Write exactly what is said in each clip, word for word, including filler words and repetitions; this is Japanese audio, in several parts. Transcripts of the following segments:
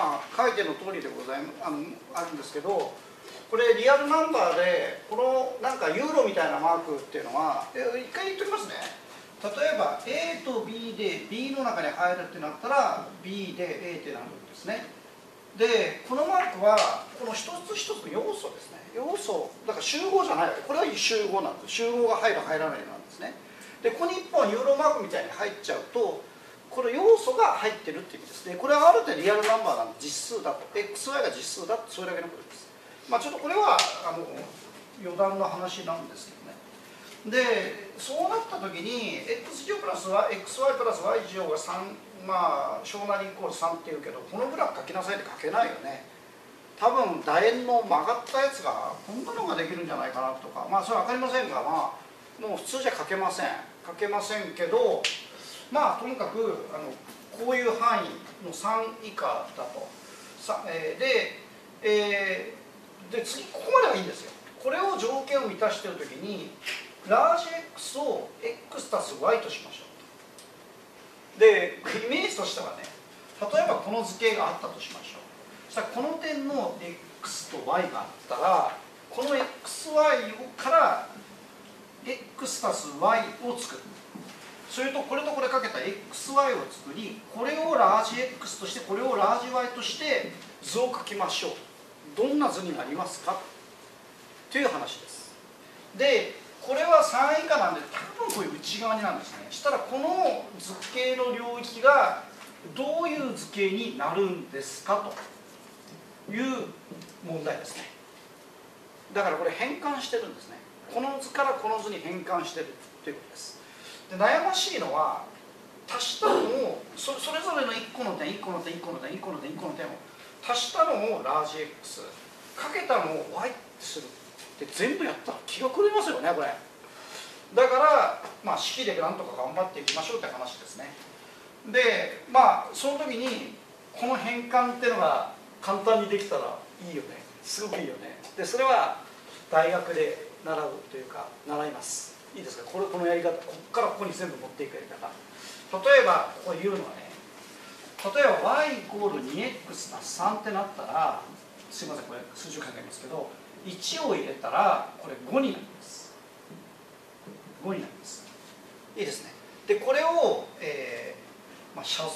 まあ書いての通りでございます、あのあるんですけど、これリアルナンバーでこのなんかユーロみたいなマークっていうのは、え一回言っときますね。例えば A と B で B の中に入るってなったら B で A ってなるんですね。でこのマークはこの一つ一つの要素ですね。要素だから集合じゃないわけ。これは集合なんです。集合が入る入らないなんですね。でここにいっぽんユーロマークみたいに入っちゃうと、この要素が入ってるっていう意味ですね。これはある程度リアルナンバーなんで実数だと エックスワイ が実数だと、それだけのことです。まあちょっとこれはあの余談の話なんですけどね。でそうなった時に x 乗プラスは xy プラス y 乗がさん、まあ小なりイコールさんっていうけど、このグラフ書きなさいって書けないよね。多分楕円の曲がったやつがこんなのができるんじゃないかなとか、まあそれは分かりませんが、まあもう普通じゃ書けません書けませんけど、まあとにかくあのこういう範囲のさん以下だとさ、えー、で、えー、で次ここまではいいんですよ。これを条件を満たしている時にラージ X を X たす Y としましょう。でイメージとしてはね、例えばこの図形があったとしましょう。さあこの点の X と Y があったら、この エックスワイ から X たす Y を作る。それとこれとこれかけた エックスワイ を作り、これをラージ X としてこれをラージ Y として図を書きましょう。どんな図になりますかという話です。でこれはさん以下なんで、多分こういう内側になるんですね。したらこの図形の領域がどういう図形になるんですかという問題ですね。だからこれ変換してるんですね。この図からこの図に変換してるということです。で悩ましいのは、足したのをそれぞれのいっこの点いっこの点いっこの点いっこの点いっこの点を足したのをラージ X、 かけたのを Y する。で全部やったら気が狂いますよね、これ。だから、まあ、式でなんとか頑張っていきましょうって話ですね。でまあその時にこの変換っていうのが簡単にできたらいいよね。すごくいいよね。でそれは大学で習うというか習います。いいですか、これ、このやり方、ここからここに全部持っていくやり方。例えばここで言うのはね、例えば y イコール にエックス がさんってなったら、すいませんこれ数字を考えますけど、いちを入れたらこれごになります。ごになります。いいですね。でこれを、えーまあ、写像っ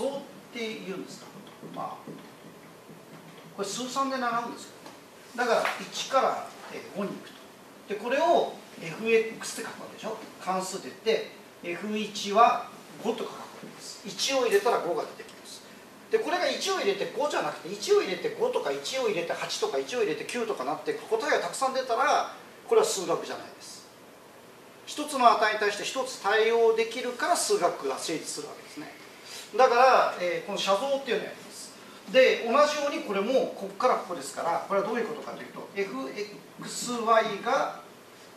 ていうんですか、まあ、これ数三で習うんですけど、だからいちからごにいくと。でこれを エフエックス って書くわけでしょ。関数で言って エフワン はごと書くわけです。いちを入れたらごが出てくる。でこれがいちを入れてごじゃなくて、いちを入れてごとかいちを入れてはちとかいちを入れてきゅうとかなって、答えがたくさん出たら、これは数学じゃないです。一つの値に対して一つ対応できるから数学が成立するわけですね。だから、えー、この写像っていうのをやります。で同じようにこれもここからここですから、これはどういうことかというと エフエックスワイ が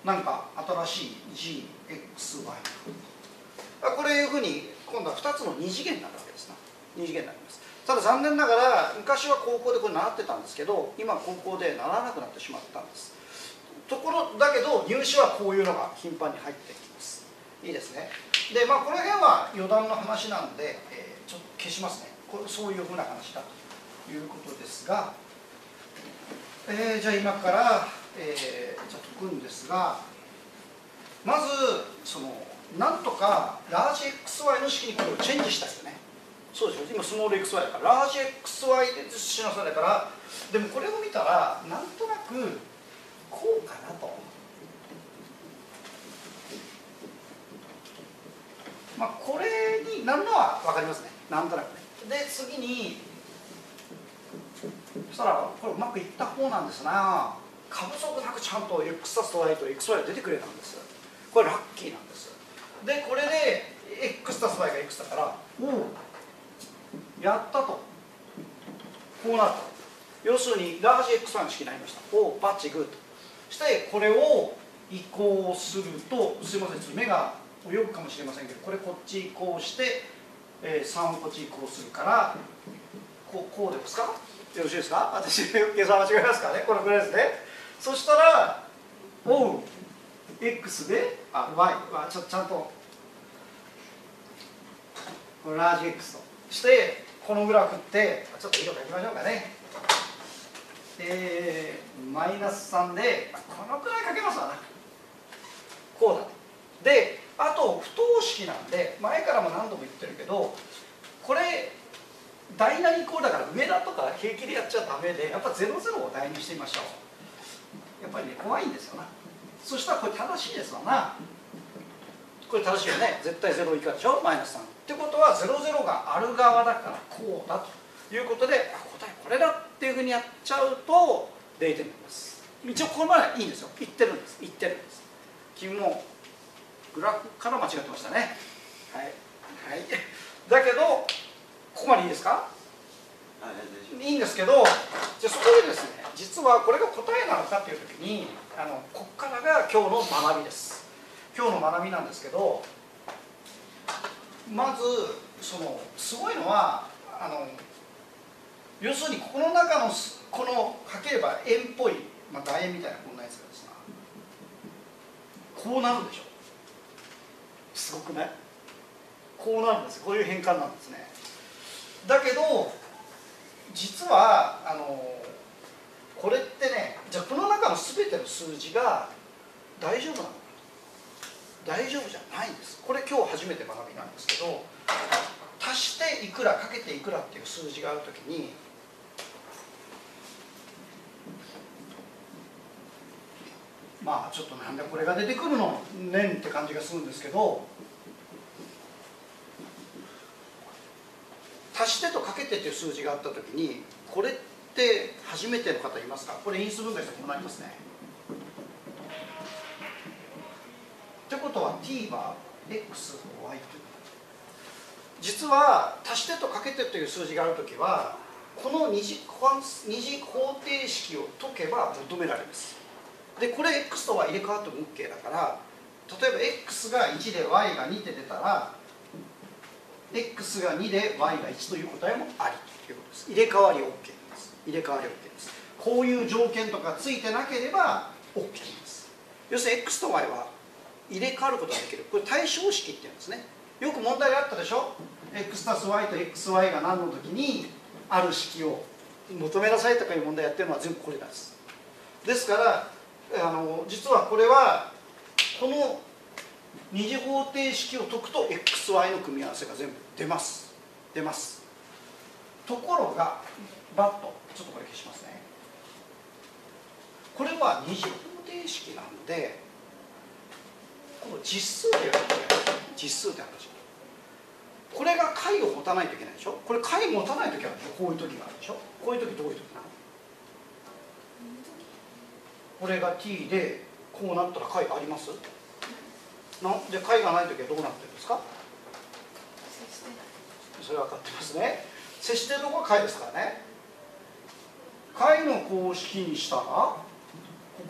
なんか新しい ジーエックスワイ、 これいうふうに今度はふたつのに次元になるわけですな。に次元になります。ただ残念ながら昔は高校でこれ習ってたんですけど、今高校で習わなくなってしまったんです。ところだけど入試はこういうのが頻繁に入ってきます。いいですね。でまあこの辺は余談の話なんで、えー、ちょっと消しますね。これそういうふうな話だということですが、えー、じゃあ今から、えー、じゃあ解くんですが、まずそのなんとかラージ エックスワイ の式にこれをチェンジしたいよね。そうですよ、今スモール エックスワイ だからラージ エックスワイ でしなさいだから。でもこれを見たらなんとなくこうかなと、まあこれになるのは分かりますね、なんとなくね。で次にそしたらこれうまくいった方なんですな。過不足なくちゃんと X 足すと Y と エックスワイ が出てくれたんです。これラッキーなんです。でこれで X 足す Y が X だからおおやったと、こうなった。要するにラージ エックスワイ の式になりました。おバッチグーとしてこれを移行すると、すいません目が泳ぐかもしれませんけど、これこっち移行して、えー、さんをこっち移行するから、こうこうですか、よろしいですか。私計算間違いますからね、このぐらいですね。そしたらおう X であ Y はちょっとちゃんとラージ X として、このグラフってちょっと色を書きましょうかね。えー、マイナスさんでこのくらい書けますわな。こうだ、ね、であと不等式なんで、前からも何度も言ってるけど、これ大なりイコールだから上だとか平気でやっちゃダメで、やっぱゼロゼロを大にしてみましょう。やっぱりね、怖いんですよな。そしたらこれ正しいですわな。これ正しいよね。絶対ゼロ以下でしょ、マイナスさん。ってことはゼロゼロがある側だからこうだということで、あ、答えこれだっていうふうにやっちゃうとれいてんになります。一応これまでいいんですよ。言ってるんです、言ってるんです。君もグラフから間違ってましたね。はい、はい、だけどここまでいいですか。いいんですけど、じゃあそこでですね、実はこれが答えなのかっていう時に、あのここからが今日の学びです。今日の学びなんですけど、まずそのすごいのは、あの要するにこの中のこのかければ円っぽい、まあ、楕円みたいなこんなやつがですね、こうなるでしょ。すごくない？こうなるんですよ。こういう変換なんですね。だけど実はあのこれってね、じゃあこの中の全ての数字が大丈夫なのか、大丈夫じゃないんです。これ今日初めて学びなんですけど、足していくらかけていくらっていう数字があるときに、まあちょっとなんでこれが出てくるのねんって感じがするんですけど、足してとかけてっていう数字があったときに、これって初めての方いますか？これ因数分解してこうなりますね。ってことは t は x と y という、実は足してとかけてという数字があるときはこの二次方程式を解けば求められます。でこれ x と y 入れ替わっても OK だから、例えば x がいちで y がにで出たら x がにで y がいちという答えもありということです。入れ替わり OK です。入れ替わり OK です。こういう条件とかついてなければ OK です。要するに x と y は入れ替わることができる。これ対称式って言うんですね。よく問題であったでしょ。 エックスプラスワイ と エックスワイ が何の時にある式を求めなさいとかいう問題やってるのは全部これなんです。ですからあの実はこれはこの二次方程式を解くと エックスワイ の組み合わせが全部出ます。出ます。ところがバッとちょっとこれ消しますね。これは二次方程式なんで、実数でやるときは実数って話。これが解を持たないといけないでしょ。これ解持たないときはこういうときがあるでしょ。こういうときどういうときなの？これが t でこうなったら解あります？なんで解がないときはどうなってるんですか？それは分かってますね。接してるところは解ですからね。解の公式にしたらこ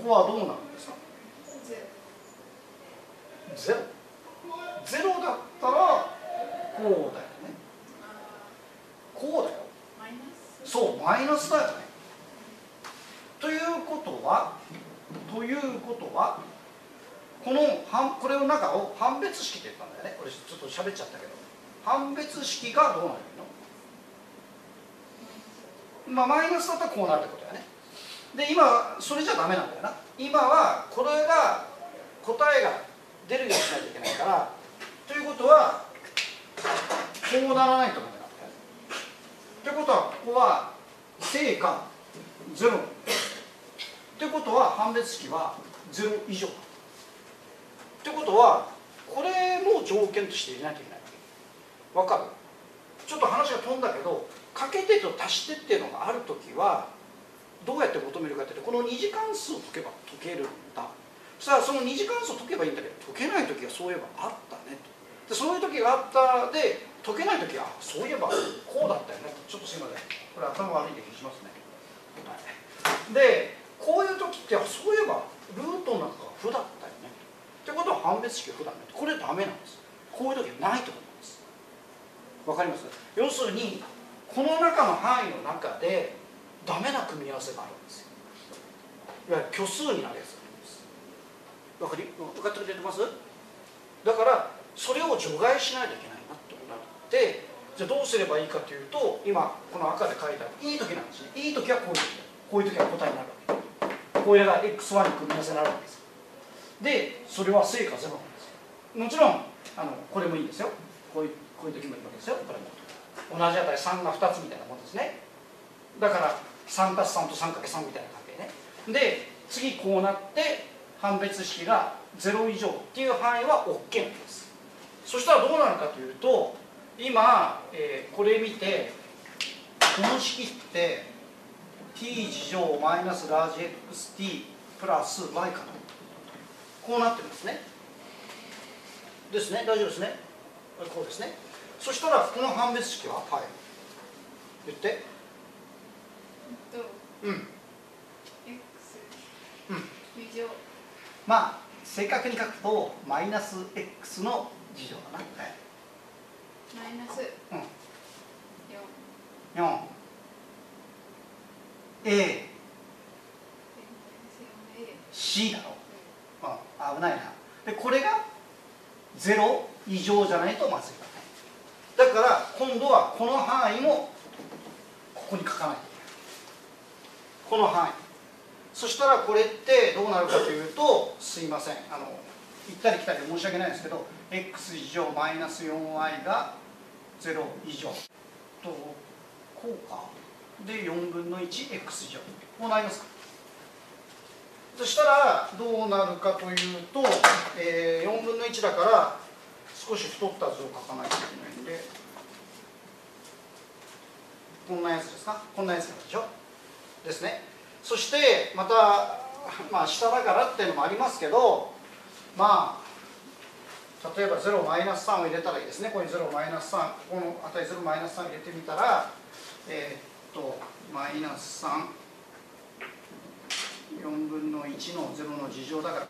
こはどうなるんですか？ゼロ。ゼロだったらこうだよね。こうだよ。マイナス。そう、マイナスだよね。ということは、ということは、このこれの中を判別式って言ったんだよね。これちょっと喋っちゃったけど、判別式がどうなるの？まあマイナスだったらこうなるってことだよね。で今それじゃダメなんだよな。今はこれが答えが出るようにしないといけないから、ということはこうならないと思うんだよ。ということはここは正かゼロ。ということは判別式はゼロ以上。ということはこれも条件として入れないといけない。わかる？ちょっと話が飛んだけど、かけてと足してっていうのがあるときはどうやって求めるかというと、この二次関数を解けば解けるんだ。さあその二次関数を解けばいいんだけど、解けない時はそういえばあったねと。でそういう時があったで、解けない時はそういえばこうだったよね。ちょっとすいません、これ頭悪いんで消しますね。はい、でこういう時ってそういえばルートなんかが負だったよねってことは判別式は負だね。これダメなんです。こういう時はないと思います。わかります？要するにこの中の範囲の中でダメな組み合わせがあるんですよ。いわゆる虚数になるやつ。分かり、分かってくれてます？だからそれを除外しないといけないなってことになって、じゃあどうすればいいかというと、今この赤で書いたいい時なんですね。いい時はこういう時、こういう時は答えになるわけ、これが エックスワン に組み合わせになるわけです。でそれは正かゼロなんですよ。もちろんあのこれもいいですよ、こういうこういう時もいいわけですよ。これも同じ値さんがふたつみたいなもんですね。だから さんたすさん と さんかけるさん みたいな関係ね。で次こうなって判別式がゼロ以上っていう範囲は OK なんです。そしたらどうなるかというと、今、えー、これ見てこの式って ティーじょうマイナスラージ エックスティー プラス ワイ かな、こうなってるんですね。ですね、大丈夫ですね、こうですね。そしたらこの判別式ははい言ってうん、うん、まあ正確に書くとマイナス エックス の事情かな、はい、マイナスよん エー シー だろ、うん、危ないな。でこれがゼロ以上じゃないとまずいからね。だから今度はこの範囲もここに書かないといけない、この範囲。そしたらこれってどうなるかというと、すいません、あの行ったり来たり申し訳ないんですけど エックスじょうマイナス よんワイ がゼロ以上とこうかでよんぶんの いちエックスじょうこうなりますか。そしたらどうなるかというと、えー、よんぶんのいちだから少し太った図を書かないといけないんで、こんなやつですか、こんなやつなんでしょですね。そしてまた、まあ、下だからっていうのもありますけど、まあ例えば ゼロマイナスさん を入れたらいいですね。ここに ゼロマイナスさん、この値 ゼロマイナスさん 入れてみたら、えー、っとマイナスさん、よんぶんのいちのゼロの事情だから、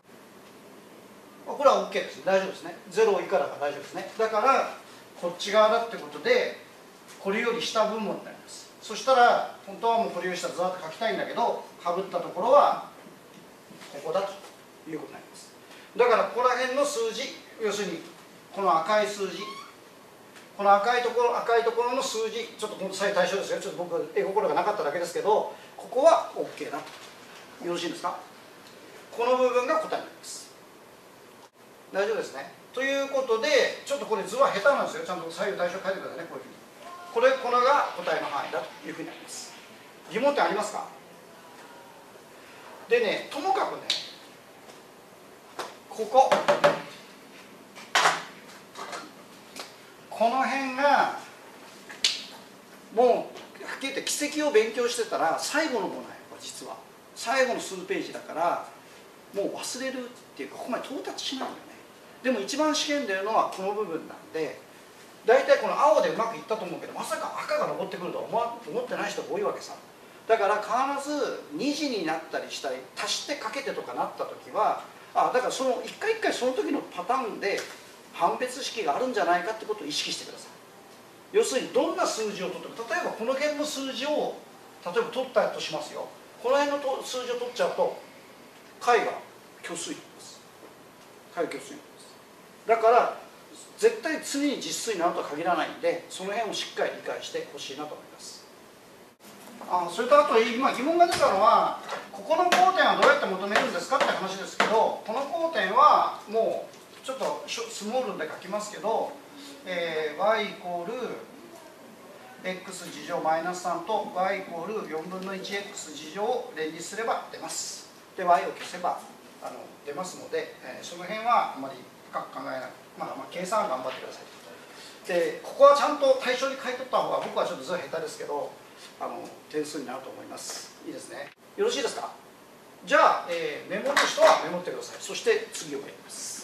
これは OK ですね、大丈夫ですね。ゼロ以下だから大丈夫ですね。だからこっち側だってことでこれより下分母になります。そしたら本当はもうこれより下ずらっと書きたいんだけど、かぶったところはここだということになります。だからここら辺の数字、要するにこの赤い数字、この赤いところ赤いところの数字、ちょっとこの際対象ですよ、ちょっと僕は絵心がなかっただけですけど、ここは OK だと。よろしいですか。この部分が答えになります。大丈夫ですね。ということで、ちょっとこれ図は下手なんですよ、ちゃんと左右対称書いてくださいね。こういうふうに、これこれが答えの範囲だというふうになります。疑問点ありますか。でね、ともかくね、こここの辺がもうはっきり言って軌跡を勉強してたら最後のものは実は最後の数ページだからもう忘れるっていうか、ここまで到達しないんだよね。でも一番試験出るのはこの部分なんで、大体この青でうまくいったと思うけど、まさか赤が上ってくるとは思ってない人が多いわけさ。だから必ずにじになったりしたり足してかけてとかなった時は、あだからその一回一回その時のパターンで判別式があるんじゃないかってことを意識してください。要するにどんな数字を取っても、例えばこの辺の数字を例えば取ったとしますよ。この辺のと数字を取っちゃうと解が虚推です、解虚推です。だから絶対常に実数になるとは限らないんで、その辺をしっかり理解してほしいなと思います。あそれとあと今疑問が出たのは、ここの交点はどうやって求めるんですかって話ですけど、この交点はもうちょっとスモールで書きますけど、えー、y イコール エックスじょうマイナスさんと y イコールよんぶんの いちエックスじょうを連立すれば出ます。で y を消せばあの出ますので、えー、その辺はあまり深く考えない、まあ、まあ計算頑張ってください。でここはちゃんと対象に書いとった方が、僕はちょっと図は下手ですけどあの点数になると思います。いいですね、よろしいですか。じゃあ、えー、メモリストはメモってください。そして次をやります。